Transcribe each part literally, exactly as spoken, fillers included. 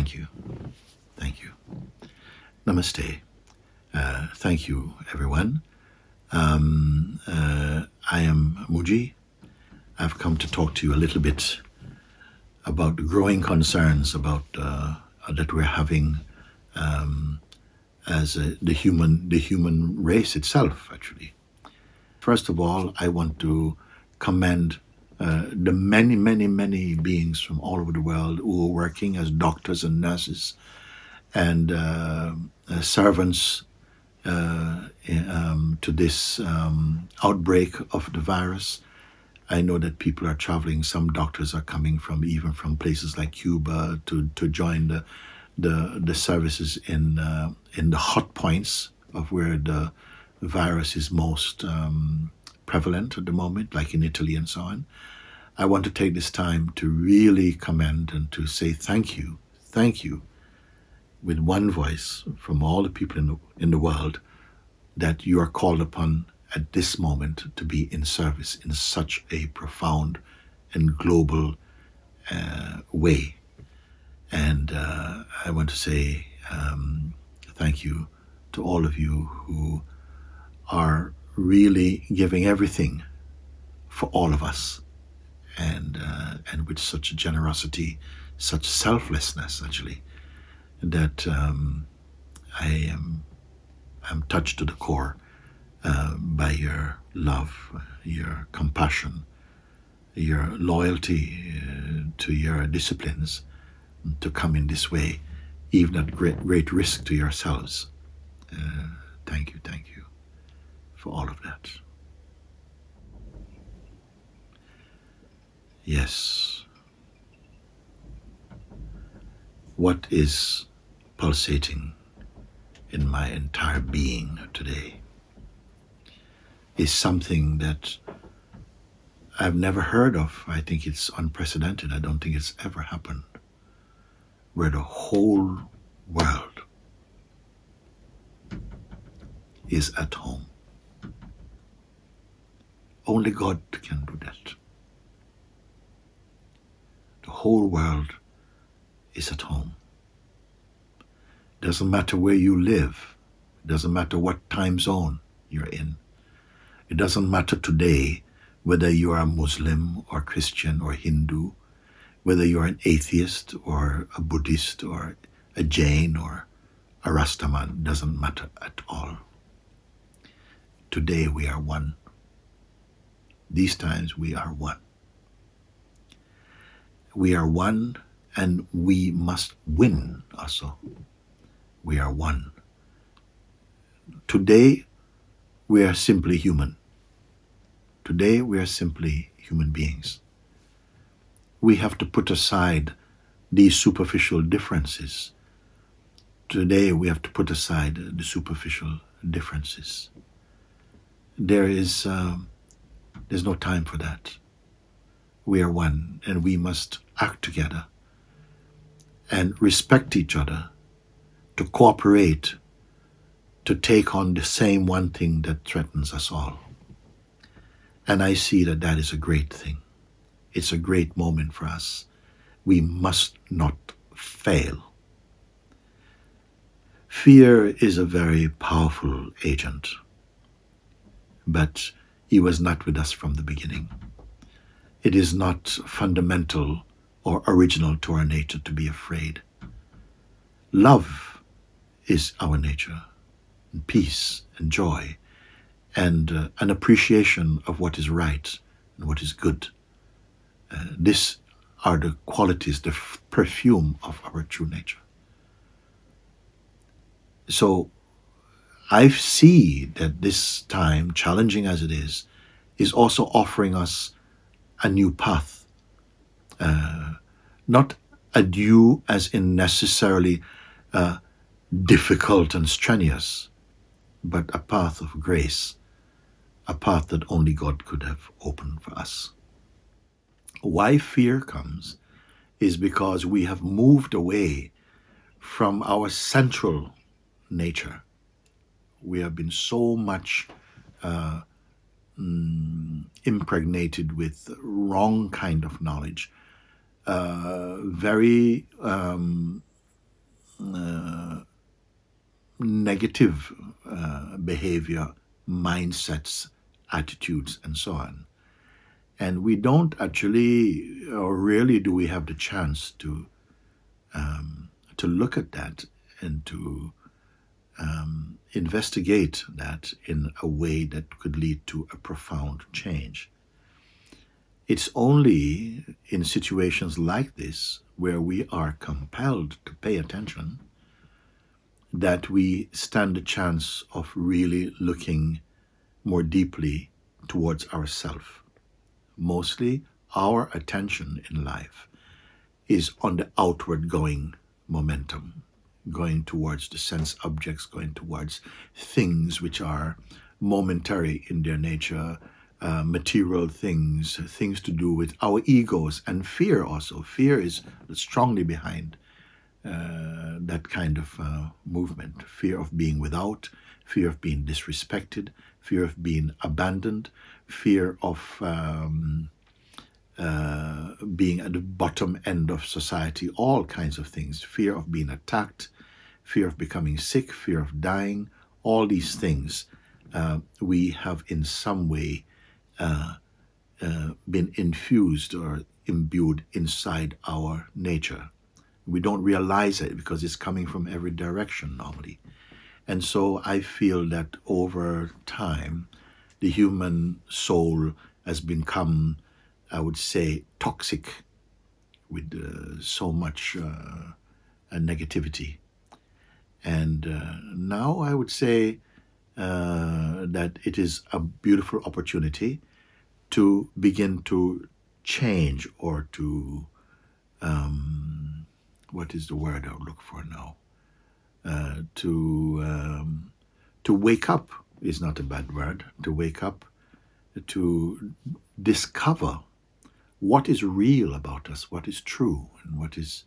Thank you. Thank you. Namaste. Uh, thank you, everyone. Um, uh, I am Mooji. I've come to talk to you a little bit about the growing concerns about uh, that we're having um, as a, the human the human race itself, actually. First of all, I want to commend uh, the many, many, many beings from all over the world who are working as doctors and nurses and uh, uh, servants uh, um, to this um, outbreak of the virus. I know that people are traveling. Some doctors are coming from even from places like Cuba to, to join the, the, the services in, uh, in the hot points of where the virus is most um, prevalent at the moment, like in Italy and so on. I want to take this time to really commend and to say thank you, thank you, with one voice from all the people in the, in the world that you are called upon at this moment to be in service in such a profound and global uh, way. And uh, I want to say um, thank you to all of you who are really giving everything for all of us, and uh, and with such generosity, such selflessness, actually, that um, I am I'm touched to the core uh, by your love, your compassion, your loyalty uh, to your disciplines, to come in this way, even at great great risk to yourselves. Uh, thank you, thank you for all of that. Yes. What is pulsating in my entire being today is something that I've never heard of. I think it's unprecedented. I don't think it's ever happened, where the whole world is at home. Only God can do that. The whole world is at home. Doesn't matter where you live. Doesn't matter what time zone you're in. It doesn't matter today whether you are Muslim or Christian or Hindu, whether you're an atheist or a Buddhist or a Jain or a Rastaman. Doesn't matter at all. Today we are one. These times we are one. We are one, and we must win also. We are one. Today we are simply human. Today we are simply human beings. We have to put aside these superficial differences. Today we have to put aside the superficial differences. There is... Um, There's no time for that. We are one, and we must act together and respect each other, to cooperate, to take on the same one thing that threatens us all. And I see that that is a great thing. It's a great moment for us. We must not fail. Fear is a very powerful agent, but He was not with us from the beginning. It is not fundamental or original to our nature to be afraid. Love is our nature, and peace and joy, and uh, an appreciation of what is right and what is good. Uh, these are the qualities, the perfume of our true nature. So, I see that this time, challenging as it is, is also offering us a new path. Uh, not a due as in necessarily uh, difficult and strenuous, but a path of grace, a path that only God could have opened for us. Why fear comes is because we have moved away from our central nature. We have been so much uh, mm, impregnated with wrong kind of knowledge, uh, very um, uh, negative uh, behavior, mindsets, attitudes, and so on. And we don't actually, or rarely do we have the chance to um, to look at that and to um, investigate that in a way that could lead to a profound change. It's only in situations like this where we are compelled to pay attention that we stand a chance of really looking more deeply towards ourselves. Mostly our attention in life is on the outward going momentum, going towards the sense objects, going towards things which are momentary in their nature, uh, material things, things to do with our egos and fear also. Fear is strongly behind uh, that kind of uh, movement. Fear of being without, fear of being disrespected, fear of being abandoned, fear of um, uh, being at the bottom end of society, all kinds of things, fear of being attacked, fear of becoming sick, fear of dying, all these things uh, we have in some way uh, uh, been infused or imbued inside our nature. We don't realize it because it's coming from every direction normally. And so I feel that over time, the human soul has become, I would say, toxic with uh, so much uh, negativity. And uh, now I would say uh, that it is a beautiful opportunity to begin to change or to, um, what is the word I would look for now? Uh, to um, to wake up is not a bad word. To wake up, to discover what is real about us, what is true, and what is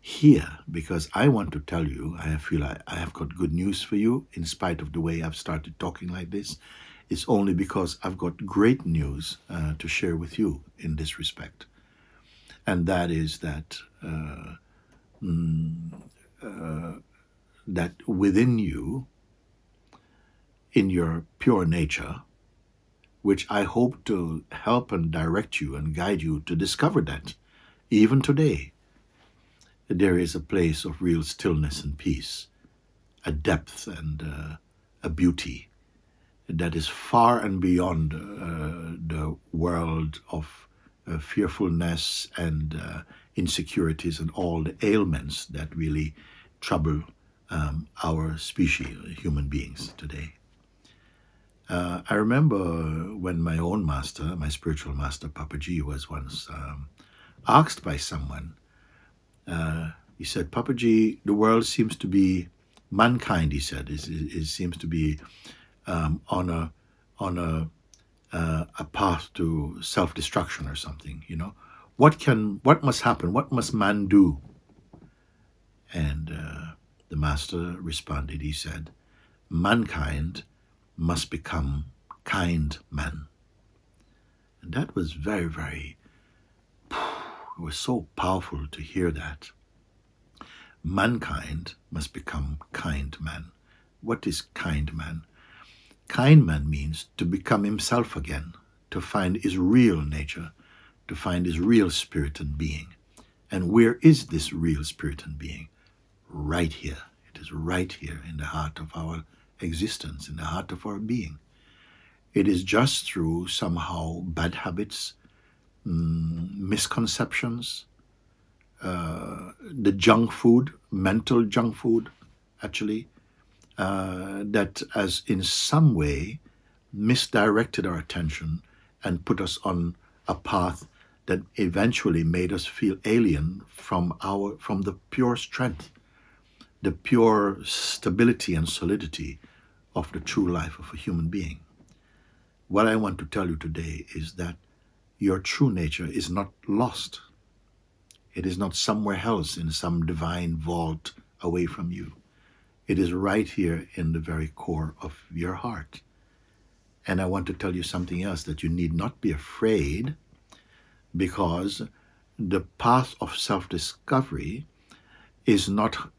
here. Because I want to tell you, I feel I, I have got good news for you. In spite of the way I've started talking like this, it's only because I've got great news uh, to share with you in this respect, and that is that. Uh, mm, uh, that within you, in your pure nature, which I hope to help and direct you and guide you to discover that, even today, there is a place of real stillness and peace, a depth and uh, a beauty that is far and beyond uh, the world of uh, fearfulness and uh, insecurities and all the ailments that really trouble Um, our species, human beings today. Uh, I remember when my own master, my spiritual master, Papaji, was once um, asked by someone. Uh, he said, Papaji, the world seems to be, mankind, he said, is, is, is seems to be um, on, a, on a, uh, a path to self-destruction or something, you know. What can, what must happen? What must man do? And uh, the master responded, he said, mankind must become kind man. And that was very, very, it was so powerful to hear that. Mankind must become kind man. What is kind man? Kind man means to become himself again, to find his real nature, to find his real spirit and being. And where is this real spirit and being? Right here. It is right here in the heart of our existence, in the heart of our being. It is just through somehow bad habits, mm, misconceptions, uh, the junk food, mental junk food, actually, uh, that has in some way misdirected our attention and put us on a path that eventually made us feel alien from our, from the pure strength, the pure stability and solidity of the true life of a human being. What I want to tell you today is that your true nature is not lost. It is not somewhere else in some divine vault away from you. It is right here in the very core of your heart. And I want to tell you something else, that you need not be afraid, because the path of self-discovery is not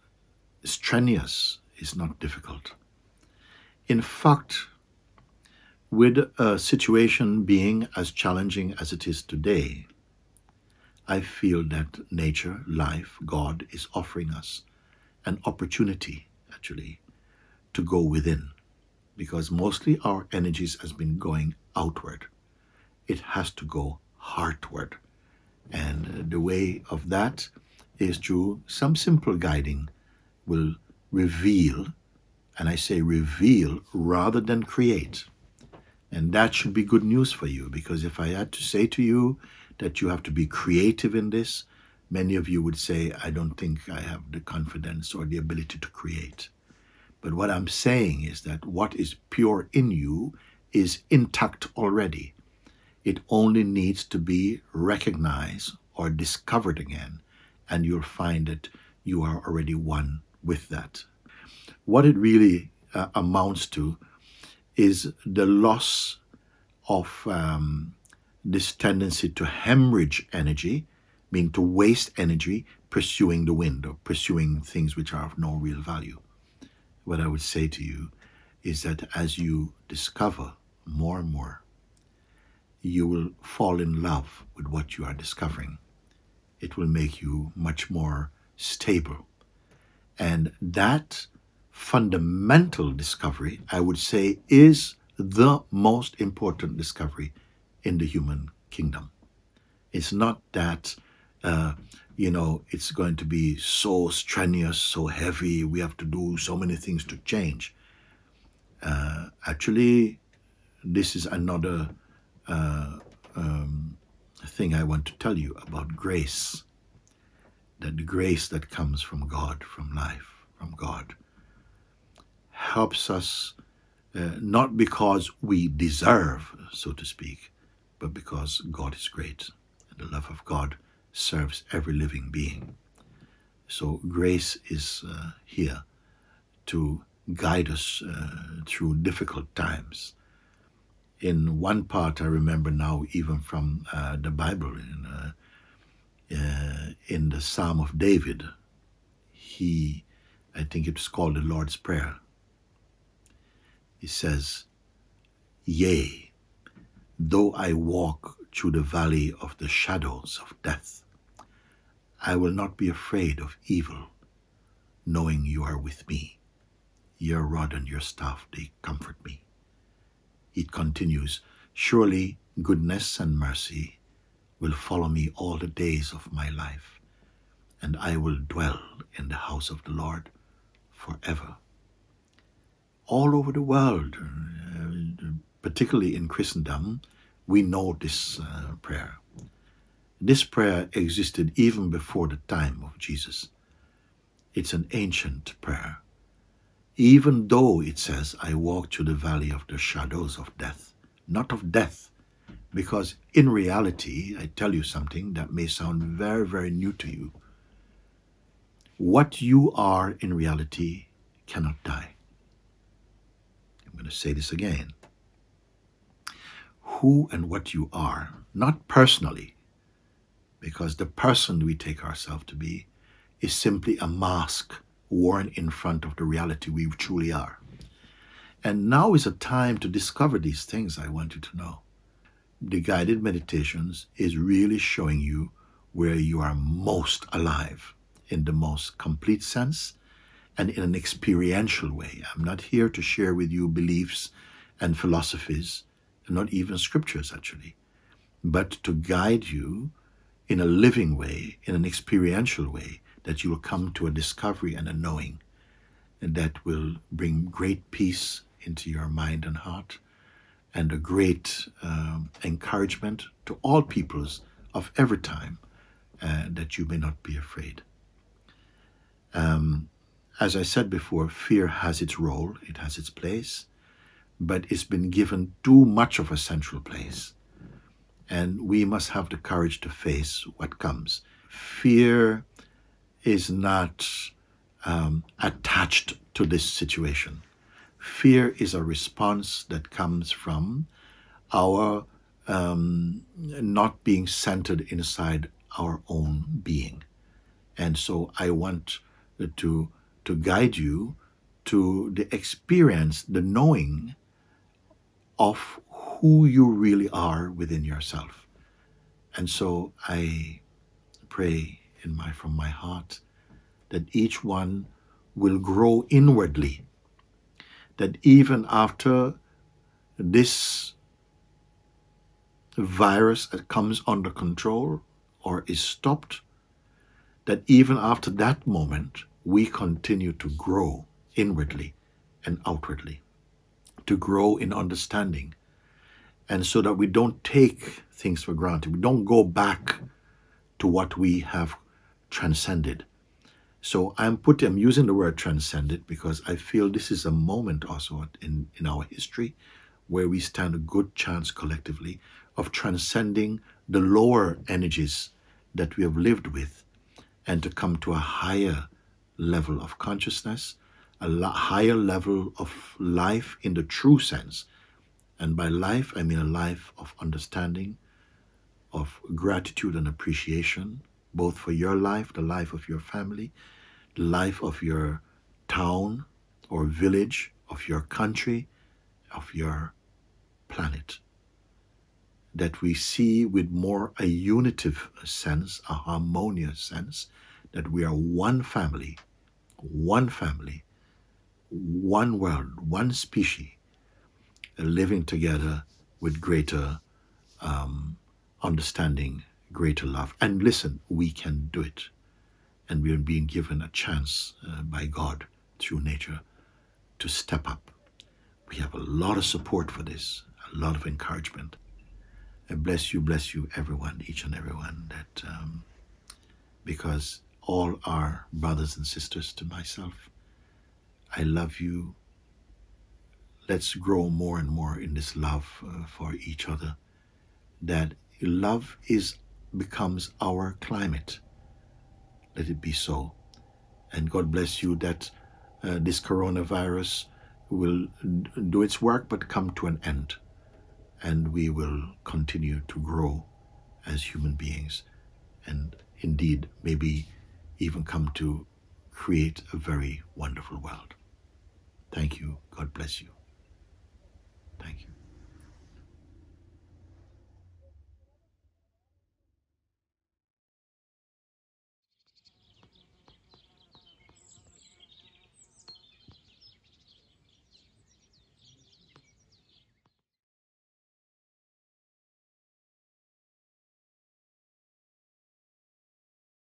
strenuous is not difficult. In fact, with a situation being as challenging as it is today, I feel that nature, life, God is offering us an opportunity, actually, to go within, because mostly our energies has been going outward. It has to go heartward. And the way of that is through some simple guiding will reveal, and I say reveal rather than create. And that should be good news for you, because if I had to say to you that you have to be creative in this, many of you would say, I don't think I have the confidence or the ability to create. But what I'm saying is that what is pure in you is intact already. It only needs to be recognized or discovered again, and you'll find that you are already one with that. What it really uh, amounts to is the loss of um, this tendency to hemorrhage energy, meaning to waste energy pursuing the wind or pursuing things which are of no real value. What I would say to you is that as you discover more and more, you will fall in love with what you are discovering. It will make you much more stable. And that fundamental discovery, I would say, is the most important discovery in the human kingdom. It's not that uh, you know, it's going to be so strenuous, so heavy, we have to do so many things to change. Uh, actually, this is another uh, um, thing I want to tell you about grace. That the grace that comes from God, from life, from God, helps us uh, not because we deserve, so to speak, but because God is great. And the love of God serves every living being. So grace is uh, here to guide us uh, through difficult times. In one part I remember now, even from uh, the Bible, in, uh, uh, in the Psalm of David, he, I think it's called the Lord's Prayer. He says, "Yea, though I walk through the valley of the shadows of death, I will not be afraid of evil, knowing you are with me. Your rod and your staff, they comfort me." It continues, "Surely goodness and mercy will follow me all the days of my life, and I will dwell in the house of the Lord forever." All over the world, particularly in Christendom, we know this uh, prayer. This prayer existed even before the time of Jesus. It's an ancient prayer. Even though it says, "I walk through the valley of the shadows of death," not of death, because in reality, I tell you something that may sound very, very new to you. What you are in reality cannot die. I'm going to say this again. Who and what you are, not personally, because the person we take ourselves to be is simply a mask worn in front of the reality we truly are. And now is a time to discover these things I want you to know. The guided meditations is really showing you where you are most alive in the most complete sense and in an experiential way. I'm not here to share with you beliefs and philosophies, not even scriptures actually, but to guide you in a living way, in an experiential way, that you will come to a discovery and a knowing, and that will bring great peace into your mind and heart, and a great um, encouragement to all peoples of every time, uh, that you may not be afraid. Um, as I said before, fear has its role, it has its place, but it's been given too much of a central place. And we must have the courage to face what comes. Fear is not um, attached to this situation. Fear is a response that comes from our um, not being centered inside our own being. And so I want to to guide you to the experience, the knowing of who you really are within yourself. And so I pray in my, from my heart that each one will grow inwardly, that even after this virus that comes under control or is stopped, that even after that moment, we continue to grow inwardly and outwardly, to grow in understanding, and so that we don't take things for granted. We don't go back to what we have transcended. So I'm putting, I'm using the word transcended because I feel this is a moment also in, in our history where we stand a good chance collectively of transcending the lower energies that we have lived with and to come to a higher level of consciousness, a higher level of life in the true sense. And by life, I mean a life of understanding, of gratitude and appreciation, both for your life, the life of your family, the life of your town or village, of your country, of your planet. That we see with more a unitive sense, a harmonious sense, that we are one family, one family, one world, one species, living together with greater um, understanding, greater love. And listen, we can do it. And we are being given a chance uh, by God through nature to step up. We have a lot of support for this, a lot of encouragement. And bless you, bless you, everyone, each and everyone, that um, because all our brothers and sisters to myself, I love you. Let's grow more and more in this love uh, for each other, that love is becomes our climate. Let it be so. And God bless you that uh, this coronavirus will do its work but come to an end. And we will continue to grow as human beings and indeed maybe even come to create a very wonderful world. Thank you. God bless you.